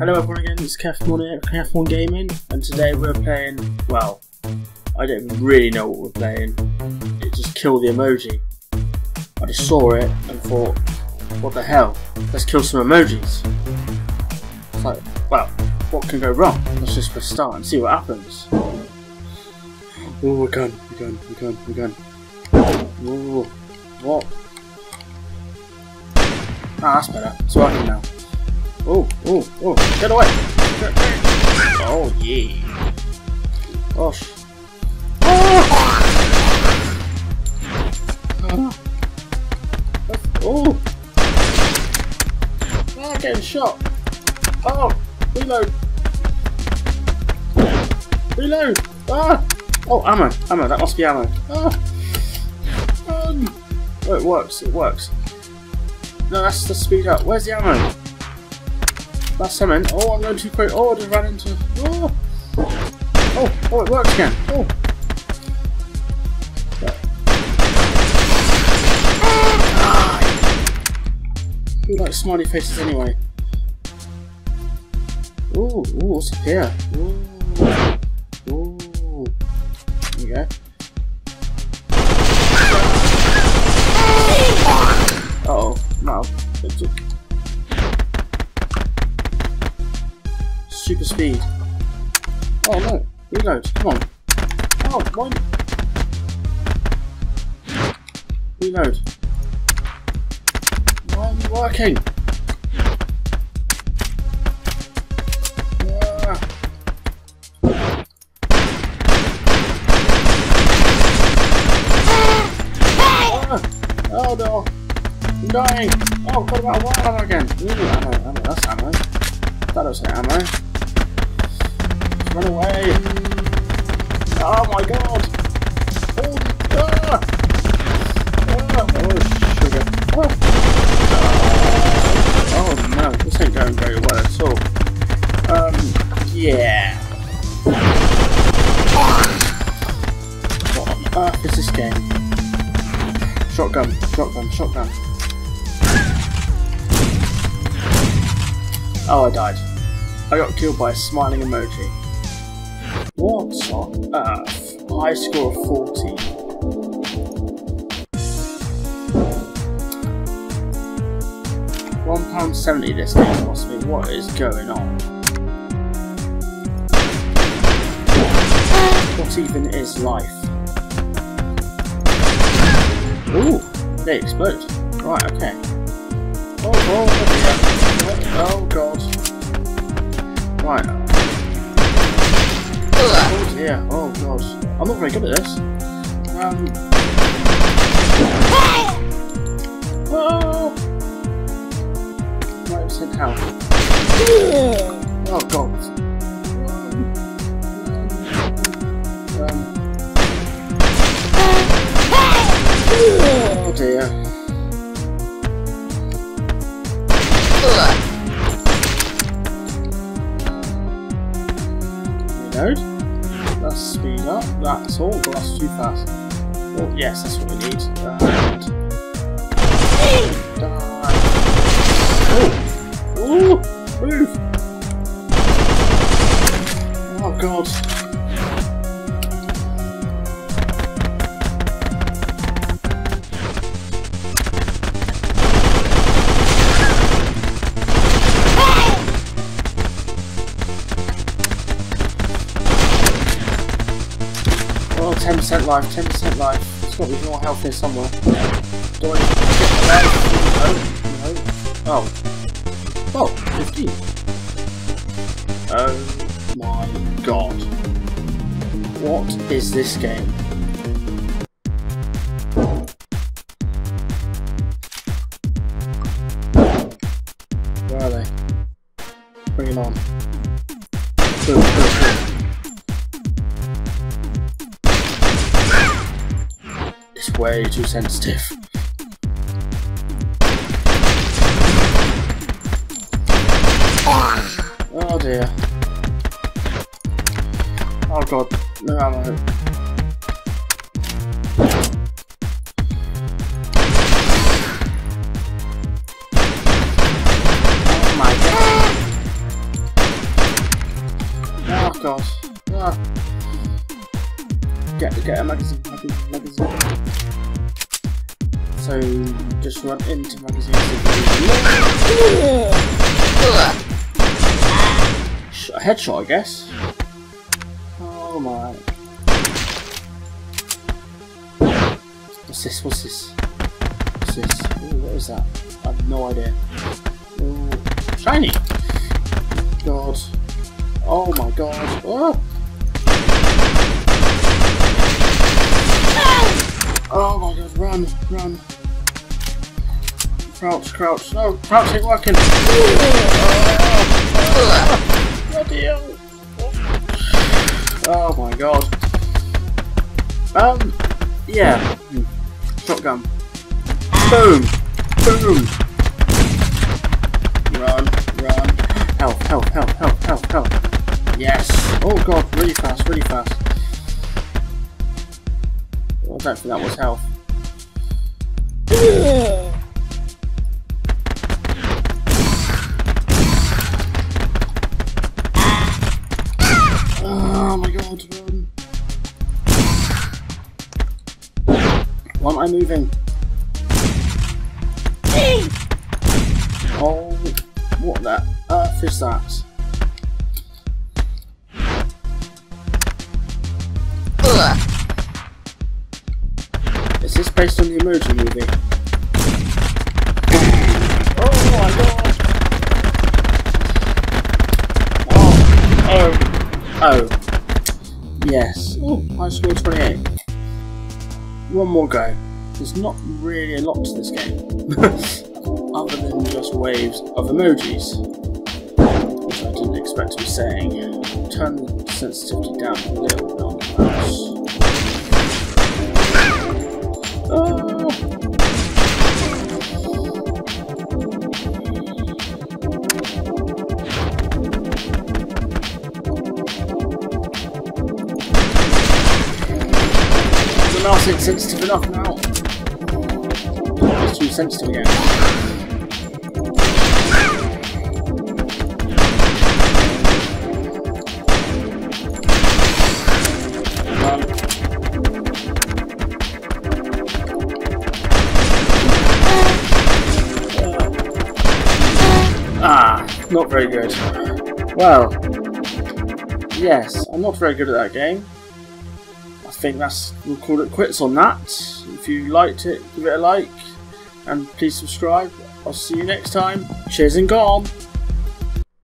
Hello everyone again, it's Keffmon here, Keffmon Gaming, and today we're playing, well, I don't really know what we're playing. It just killed the emoji. I just saw it and thought, what the hell, let's kill some emojis. It's like, well, what can go wrong? Let's just press start and see what happens. Oh, we're gone. Oh, what? Ah, that's better, it's working now. Oh, get away! Oh, yeah. Gosh. Oh! Oh! Oh, I'm getting shot! Oh! Reload! Reload! Ah! Oh, ammo, that must be ammo. Ah! Oh, it works. No, that's the speed up. Where's the ammo? That's something. Oh, I'm going too quick. Oh, I just ran into. Oh, oh, it works again. Oh. I feel like smiley faces anyway. Oh, what's up here? Oh, there we go. Oh, no. Super speed. Oh no, reload, come on. Oh, one. Reload. Why isn't it working? Ah. Oh no, I'm dying. Oh, what about wild ammo again? Ooh, ammo, that's ammo. That looks like ammo. Run away! Oh my god! Oh, ah. Oh sugar! Ah. Oh no, this ain't going very well at all. Yeah. What on earth is this game? Shotgun! Oh, I died. I got killed by a smiling emoji. What on earth? High score of 40. £1.70 this thing cost me. What is going on? What even is life? Ooh, they explode. Right, okay. Oh god. Right. Oh dear, oh god. I'm not very good at this. Oh! Right, it's in hell. Oh god. Oh dear. Reload. Let's speed up, that's all, but that's too fast. Oh, yes, that's what we need. And die. Oh! Ooh! Move! Oh god. Oh, 10% life. It's got to be more health here somewhere. Do I get the no. Oh, 15. Oh my god. What is this game? Where are they? Bring it on. Boom. Way too sensitive. Oh dear. Oh god, no ammo. Oh my god. gosh. Get a magazine. So just run into magazine. A headshot, I guess. Oh my. What's this? What's this? What's this? Ooh, what is that? I have no idea. Ooh, shiny. God. Oh my god. Oh. Oh my god, run, run. Crouch, crouch. No, crouch ain't working. Bloody hell. Oh my god. Yeah. Shotgun. Boom. Boom. Run, run. Help, help, help, help, help, help. Yes. Oh god, really fast, really fast. I don't think that was health. Oh my god, run. Why am I moving? Oh, what the earth is that? Is this based on the Emoji Movie? Oh my god! Oh! Oh! Yes. Ooh, I scored 28. One more go. There's not really a lot to this game. Other than just waves of emojis. Which I didn't expect to be saying. Turn the sensitivity down a little bit on the mouse. It's sensitive enough now. It's too sensitive again. Not very good. Well, yes, I'm not very good at that game. I think we'll call it quits on that. If you liked it, give it a like and please subscribe. I'll see you next time. Cheers and gone.